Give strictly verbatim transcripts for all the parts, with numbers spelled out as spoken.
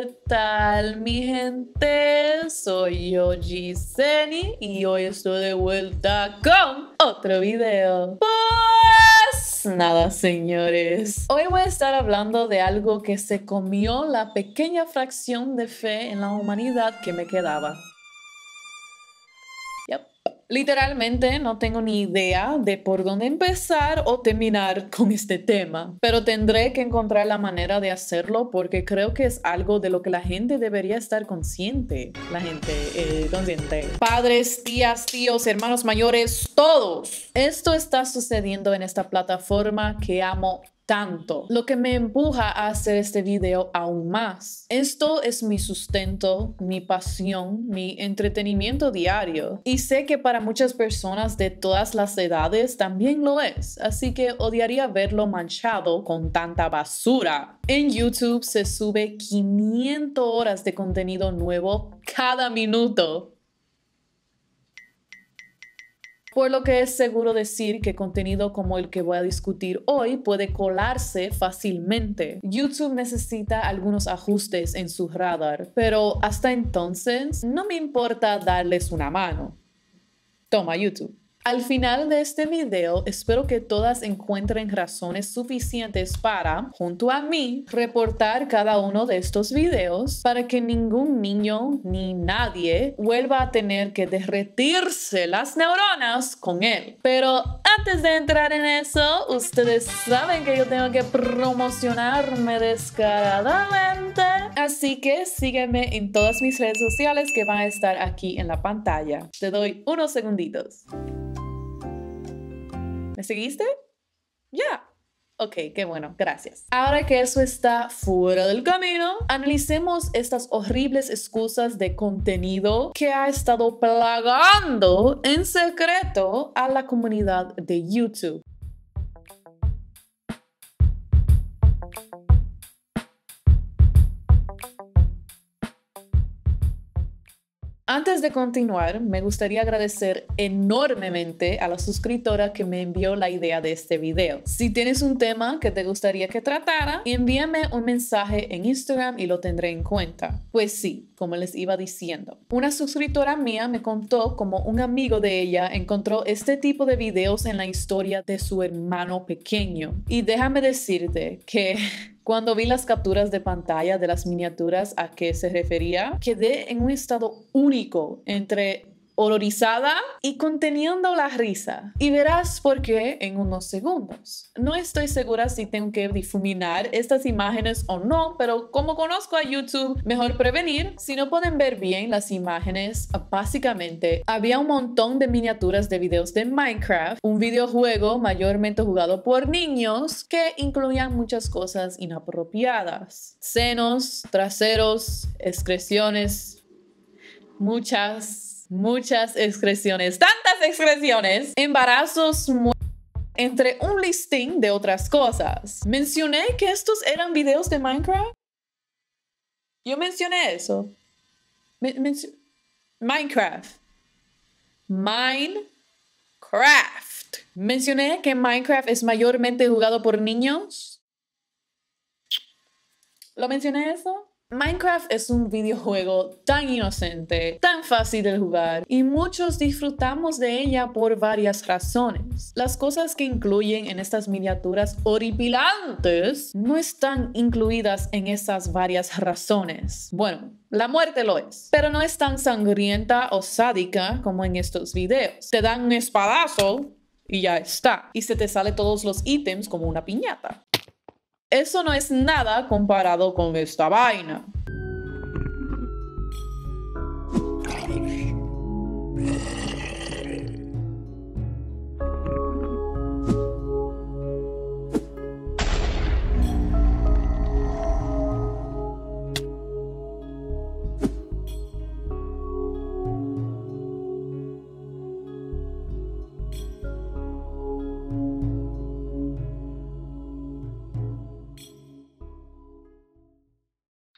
¿Qué tal, mi gente? Soy yo, Giseni, y hoy estoy de vuelta con otro video. Pues nada, señores, hoy voy a estar hablando de algo que se comió la pequeña fracción de fe en la humanidad que me quedaba. Literalmente no tengo ni idea de por dónde empezar o terminar con este tema, pero tendré que encontrar la manera de hacerlo porque creo que es algo de lo que la gente debería estar consciente. La gente eh, consciente. Padres, tías, tíos, hermanos mayores, todos. Esto está sucediendo en esta plataforma que amo tanto, lo que me empuja a hacer este video aún más. Esto es mi sustento, mi pasión, mi entretenimiento diario. Y sé que para muchas personas de todas las edades también lo es, así que odiaría verlo manchado con tanta basura. En YouTube se sube quinientas horas de contenido nuevo cada minuto, por lo que es seguro decir que contenido como el que voy a discutir hoy puede colarse fácilmente. YouTube necesita algunos ajustes en su radar, pero hasta entonces no me importa darles una mano. Toma, YouTube. Al final de este video, espero que todas encuentren razones suficientes para, junto a mí, reportar cada uno de estos videos para que ningún niño ni nadie vuelva a tener que derretirse las neuronas con él. Pero antes de entrar en eso, ustedes saben que yo tengo que promocionarme descaradamente, así que sígueme en todas mis redes sociales que van a estar aquí en la pantalla. Te doy unos segunditos. ¿Me seguiste? Ya. Yeah. Ok, qué bueno, gracias. Ahora que eso está fuera del camino, analicemos estas horribles excusas de contenido que ha estado plagando en secreto a la comunidad de YouTube. Antes de continuar, me gustaría agradecer enormemente a la suscriptora que me envió la idea de este video. Si tienes un tema que te gustaría que tratara, envíame un mensaje en Instagram y lo tendré en cuenta. Pues sí, como les iba diciendo, una suscriptora mía me contó cómo un amigo de ella encontró este tipo de videos en la historia de su hermano pequeño. Y déjame decirte que cuando vi las capturas de pantalla de las miniaturas a que se refería, quedé en un estado único entre horrorizada y conteniendo la risa. Y verás por qué en unos segundos. No estoy segura si tengo que difuminar estas imágenes o no, pero como conozco a YouTube, mejor prevenir. Si no pueden ver bien las imágenes, básicamente había un montón de miniaturas de videos de Minecraft, un videojuego mayormente jugado por niños que incluían muchas cosas inapropiadas. Senos, traseros, excreciones, muchas... Muchas excreciones, tantas excreciones, embarazos, entre un listín de otras cosas. ¿Mencioné que estos eran videos de Minecraft? Yo mencioné eso. Men mencio Minecraft. Minecraft. ¿Mencioné que Minecraft es mayormente jugado por niños? ¿Lo mencioné eso? Minecraft es un videojuego tan inocente, tan fácil de jugar, y muchos disfrutamos de ella por varias razones. Las cosas que incluyen en estas miniaturas horripilantes no están incluidas en esas varias razones. Bueno, la muerte lo es, pero no es tan sangrienta o sádica como en estos videos. Te dan un espadazo y ya está, y se te salen todos los ítems como una piñata. Eso no es nada comparado con esta vaina.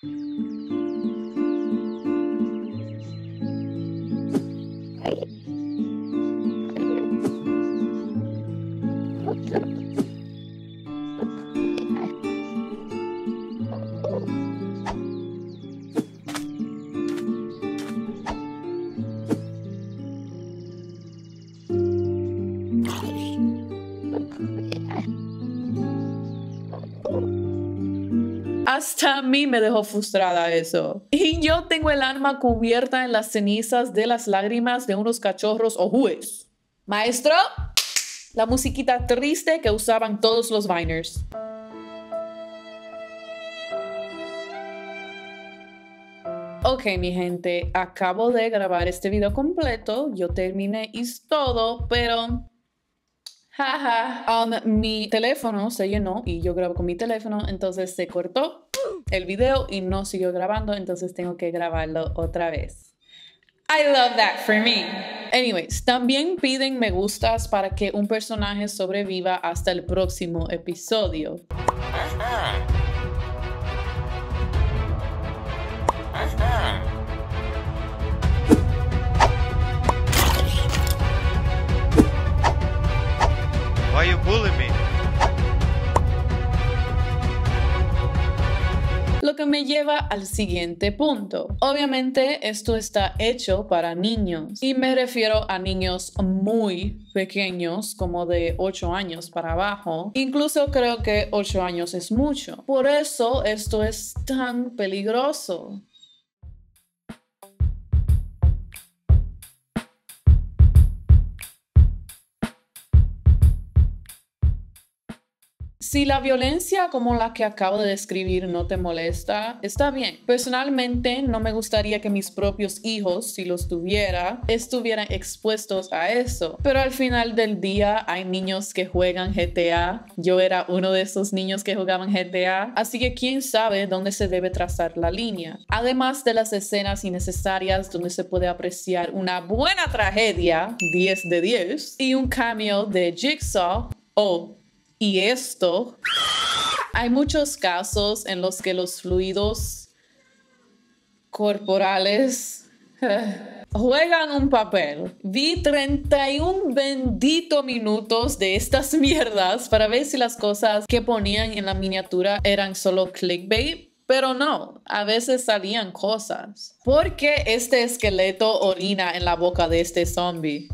Thank you. Hasta a mí me dejó frustrada eso. Y yo tengo el alma cubierta en las cenizas de las lágrimas de unos cachorros ojúes. Maestro, la musiquita triste que usaban todos los Viners. Ok, mi gente, acabo de grabar este video completo. Yo terminé y todo, pero... um, mi teléfono se llenó y yo grabo con mi teléfono, entonces se cortó el video y no siguió grabando, entonces tengo que grabarlo otra vez. I love that for me. Anyways, también piden me gustas para que un personaje sobreviva hasta el próximo episodio. Why you bullying me? Lo que me lleva al siguiente punto. Obviamente esto está hecho para niños y me refiero a niños muy pequeños, como de ocho años para abajo. Incluso creo que ocho años es mucho. Por eso esto es tan peligroso. Si la violencia como la que acabo de describir no te molesta, está bien. Personalmente, no me gustaría que mis propios hijos, si los tuviera, estuvieran expuestos a eso. Pero al final del día, hay niños que juegan G T A. Yo era uno de esos niños que jugaban G T A. Así que quién sabe dónde se debe trazar la línea. Además de las escenas innecesarias donde se puede apreciar una buena tragedia, diez de diez, y un cameo de Jigsaw o... Y esto, hay muchos casos en los que los fluidos corporales juegan un papel. Vi treinta y un benditos minutos de estas mierdas para ver si las cosas que ponían en la miniatura eran solo clickbait, pero no, a veces salían cosas. ¿Por qué este esqueleto orina en la boca de este zombie?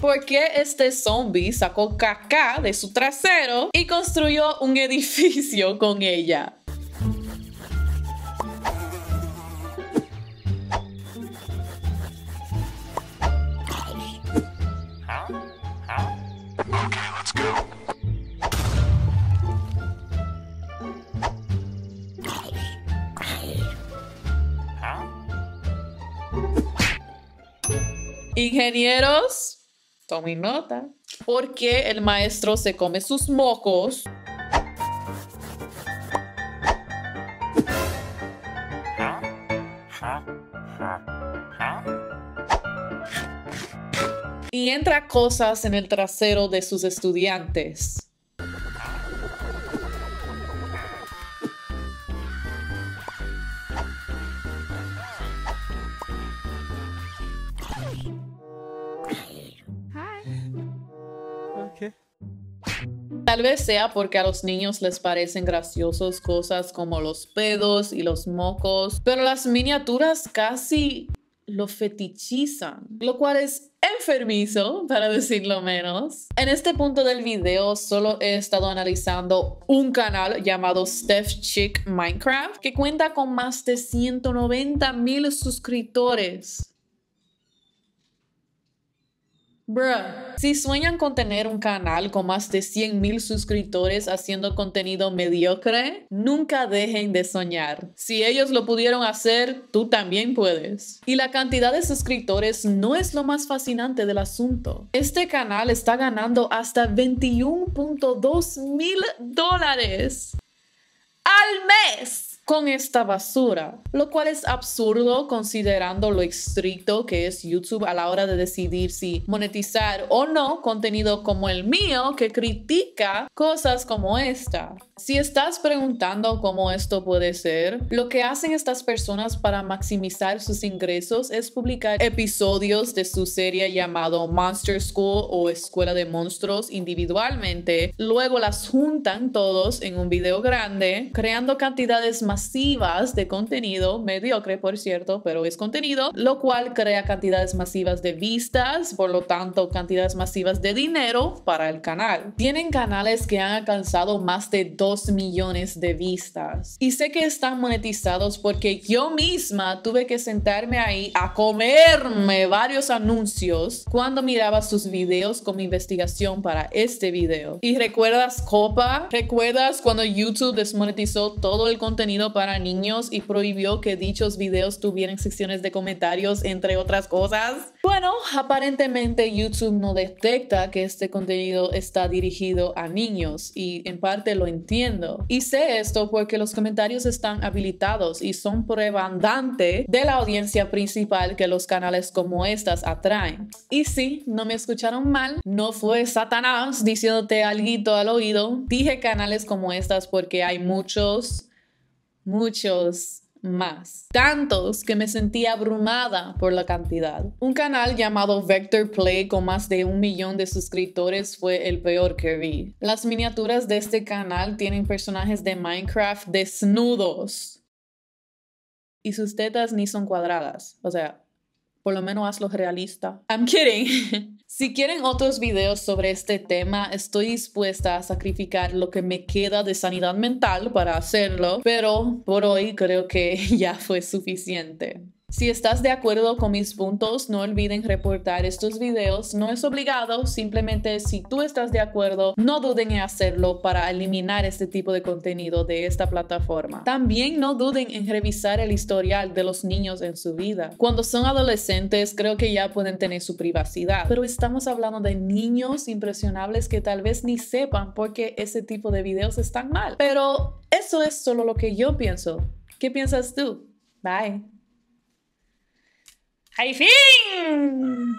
¿Por qué este zombie sacó caca de su trasero y construyó un edificio con ella? Ingenieros, tomen nota. ¿Por qué el maestro se come sus mocos? Y entra cosas en el trasero de sus estudiantes. Tal vez sea porque a los niños les parecen graciosos cosas como los pedos y los mocos, pero las miniaturas casi lo fetichizan, lo cual es enfermizo, para decirlo menos. En este punto del video solo he estado analizando un canal llamado StephChickMinecraft que cuenta con más de ciento noventa mil suscriptores. Bruh. Si sueñan con tener un canal con más de cien mil suscriptores haciendo contenido mediocre, nunca dejen de soñar. Si ellos lo pudieron hacer, tú también puedes. Y la cantidad de suscriptores no es lo más fascinante del asunto. Este canal está ganando hasta veintiún punto dos mil dólares al mes con esta basura, lo cual es absurdo considerando lo estricto que es YouTube a la hora de decidir si monetizar o no contenido como el mío que critica cosas como esta. Si estás preguntando cómo esto puede ser, lo que hacen estas personas para maximizar sus ingresos es publicar episodios de su serie llamado Monster School o Escuela de Monstruos individualmente. Luego las juntan todos en un video grande, creando cantidades masivas de contenido, mediocre por cierto, pero es contenido, lo cual crea cantidades masivas de vistas, por lo tanto cantidades masivas de dinero para el canal. Tienen canales que han alcanzado más de dos millones de vistas. Y sé que están monetizados porque yo misma tuve que sentarme ahí a comerme varios anuncios cuando miraba sus videos con mi investigación para este video. ¿Y recuerdas Copa? ¿Recuerdas cuando YouTube desmonetizó todo el contenido para niños y prohibió que dichos videos tuvieran secciones de comentarios, entre otras cosas? Bueno, aparentemente YouTube no detecta que este contenido está dirigido a niños y en parte lo entiendo. Y sé esto porque los comentarios están habilitados y son prueba andante de la audiencia principal que los canales como estas atraen. Y sí, no me escucharon mal, no fue Satanás diciéndote alguito al oído. Dije canales como estas porque hay muchos, muchos más. Tantos que me sentí abrumada por la cantidad. Un canal llamado Vector Play con más de un millón de suscriptores fue el peor que vi. Las miniaturas de este canal tienen personajes de Minecraft desnudos. Y sus tetas ni son cuadradas. O sea, por lo menos hazlo realista. I'm kidding. Si quieren otros videos sobre este tema, estoy dispuesta a sacrificar lo que me queda de sanidad mental para hacerlo, pero por hoy creo que ya fue suficiente. Si estás de acuerdo con mis puntos, no olviden reportar estos videos. No es obligado, simplemente si tú estás de acuerdo, no duden en hacerlo para eliminar este tipo de contenido de esta plataforma. También no duden en revisar el historial de los niños en su vida. Cuando son adolescentes, creo que ya pueden tener su privacidad, pero estamos hablando de niños impresionables que tal vez ni sepan por qué ese tipo de videos están mal. Pero eso es solo lo que yo pienso. ¿Qué piensas tú? Bye. ¡Al fin!